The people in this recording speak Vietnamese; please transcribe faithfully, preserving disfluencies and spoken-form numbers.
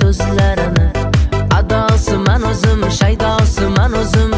sözlerini. Adası men özüm, şeydası men özüm.